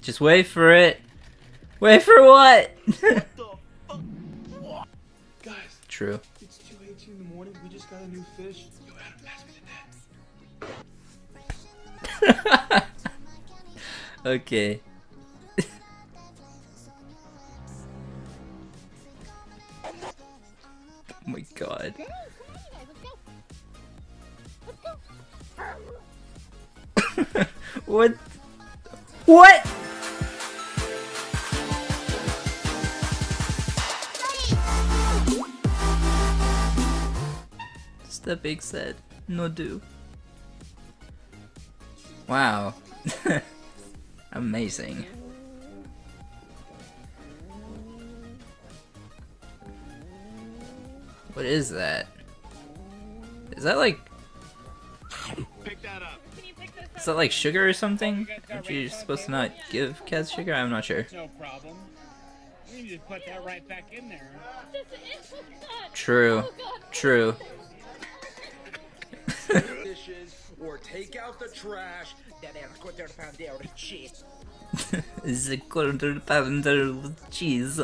Just wait for it. Wait for what? What the fuck? Guys. True. It's 2:18 in the morning. We just got a new fish. Yo, Adam, pass me the net. Okay. Oh my god. What? What? Step Big said, no do. Wow. Amazing. What is that? Is that like... Pick that up. Is that like sugar or something? Aren't you supposed to not give cats sugar? I'm not sure. No problem. You need to put that right back in there. True. True. Or take out the trash. That is $2.50 of cheese. It's $2.50 of cheese.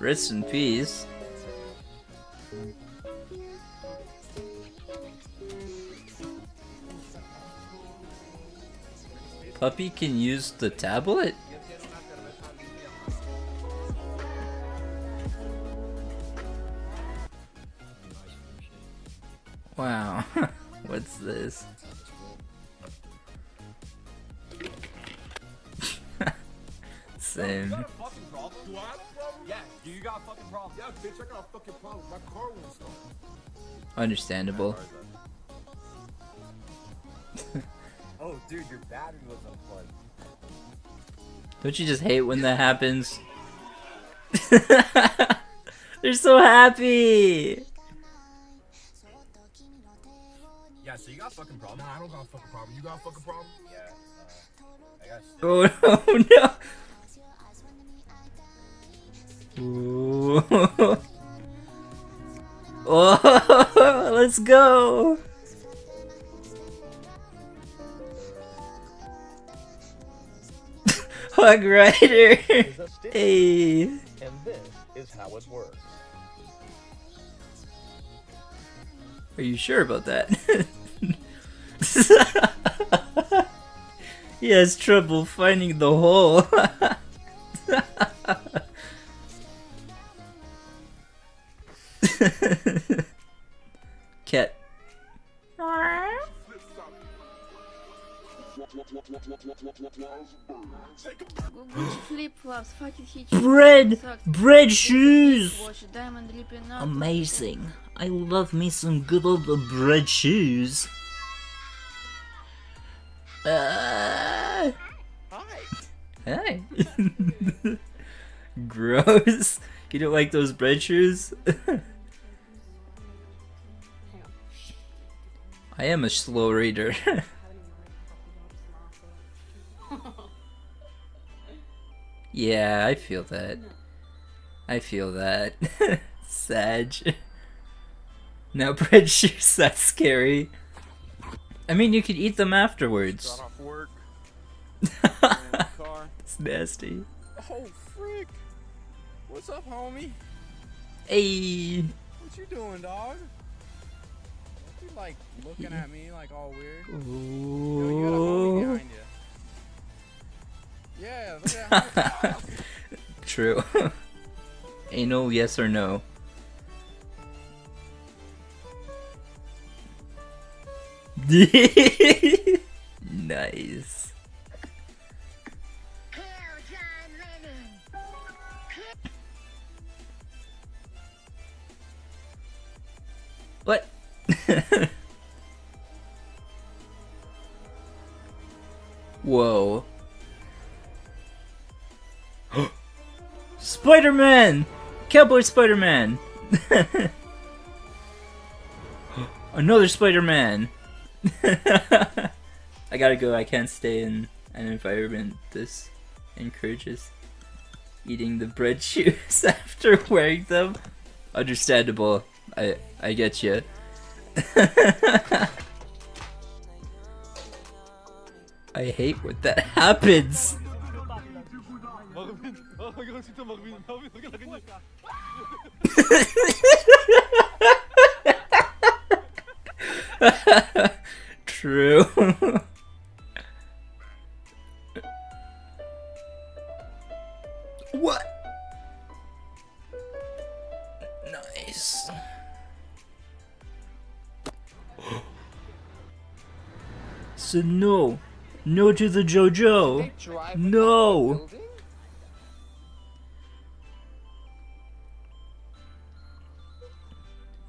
Rest in peace. Puppy can use the tablet? Wow. What's this? Same. Understandable. Oh, dude, your battery was unplugged. Don't you just hate when that happens? They're so happy! Yeah, so you got a fucking problem? Nah, I don't got a fucking problem. You got a fucking problem? Yeah. I got oh, no! Oh, let's go! Hug Rider! Hey! And this is how it works. Are you sure about that? He has trouble finding the hole. Cat. Bread shoes! Amazing. I love me some good old bread shoes. Hi. Gross. You don't like those bread shoes? I am a slow reader. Yeah, I feel that. I feel that. Sag. Now bread shoes, that's scary. I mean, you could eat them afterwards. It's nasty. Oh, frick. What's up, homie? Hey. What you doing, dog? You like looking at me like all weird. Yo, you got a homie behind you. Yeah, look at that. True. Anal, yes or no? Nice. What? Whoa. Spider-Man! Cowboy Spider-Man! Another Spider-Man! I gotta go, I can't stay in an environment this encourages eating the bread shoes after wearing them. Understandable. I get you. I hate when that happens. True. What? Nice. So no. No to the JoJo. No.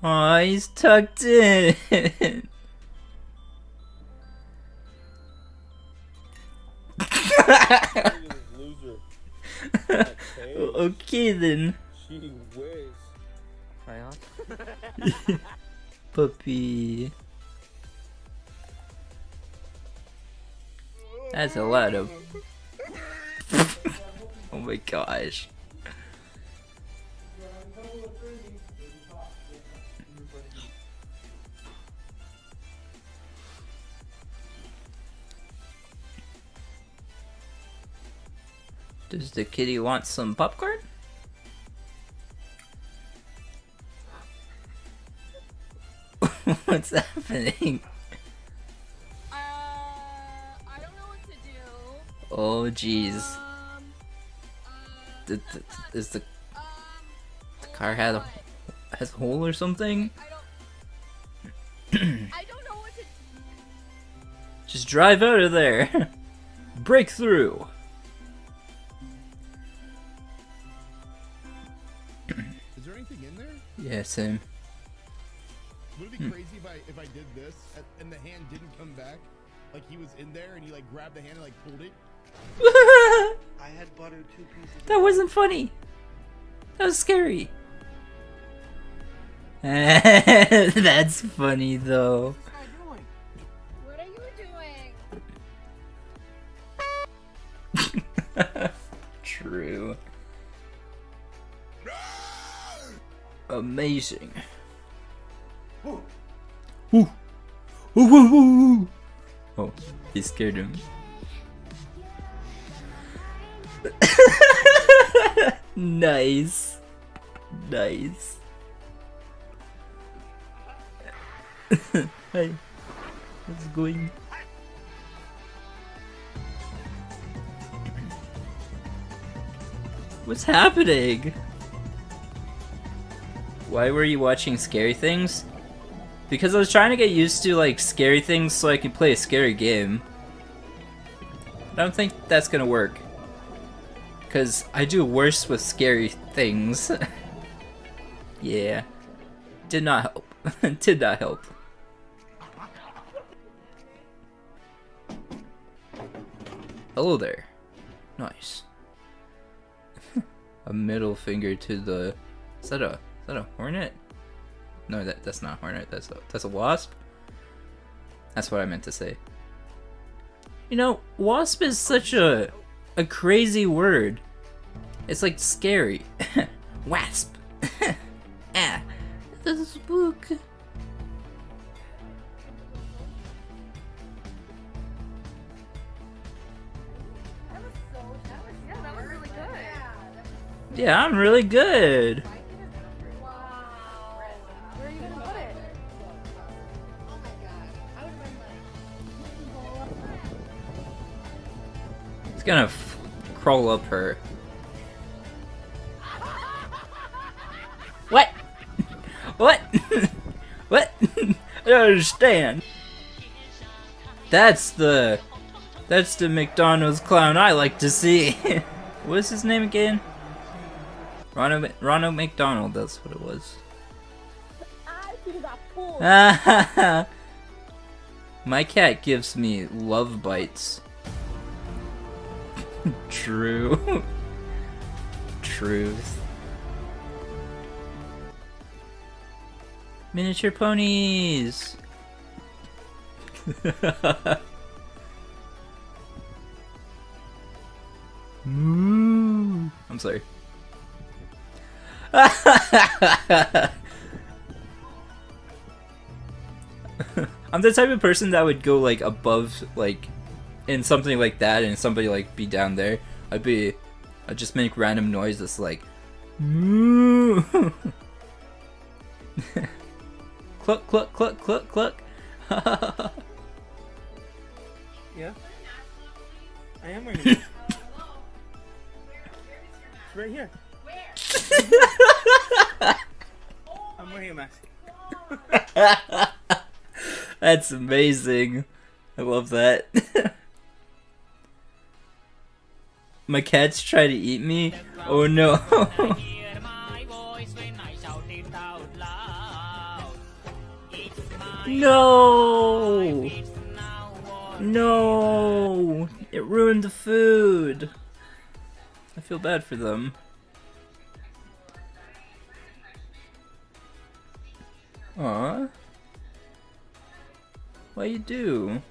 Aw, he's tucked in. Okay then. She wears. Puppy. That's a lot of. Oh my gosh. Does the kitty want some popcorn? What's happening? I don't know what to do. Oh jeez. Is the car has a hole or something? I don't know what to do. Just drive out of there. Break through. Is there anything in there? Yeah, same. Would it be crazy if I did this and the hand didn't come back? Like he was in there and you like grabbed the hand and like pulled it? I had buttered 2 pieces. That wasn't funny. That was scary. That's funny though. What are you doing? True. Amazing. Ooh. Ooh. Ooh, ooh, ooh. Oh, he scared him. Nice. Nice. Hi. How's it going? What's happening? Why were you watching scary things? Because I was trying to get used to like scary things so I could play a scary game. I don't think that's gonna work. Cause I do worse with scary things. Yeah. Did not help. Did not help. Hello there. Nice. A middle finger to the... Is that a hornet? No, that's not a hornet. That's a wasp. That's what I meant to say. You know, wasp is such a crazy word. It's like scary. Wasp. Ah, this is spook. That was really good. Yeah, I'm really good. It's gonna crawl up her. What? What? What? I don't understand. That's the McDonald's clown I like to see. What is his name again? Ronald McDonald. That's what it was. My cat gives me love bites. True. Truth. Miniature ponies. Moo. I'm sorry. I'm the type of person that would go like above, like in something like that, and somebody like be down there. I'd just make random noise that's like, moo. Cluck cluck cluck cluck cluck. Yeah. I am right here. It's right here. Where? I'm wearing a mask. That's amazing. I love that. My cats try to eat me. Oh no. No. No. It ruined the food. I feel bad for them. Aww. What do you do?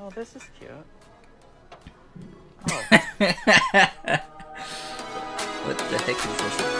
Oh, this is cute. Oh. What the heck is this?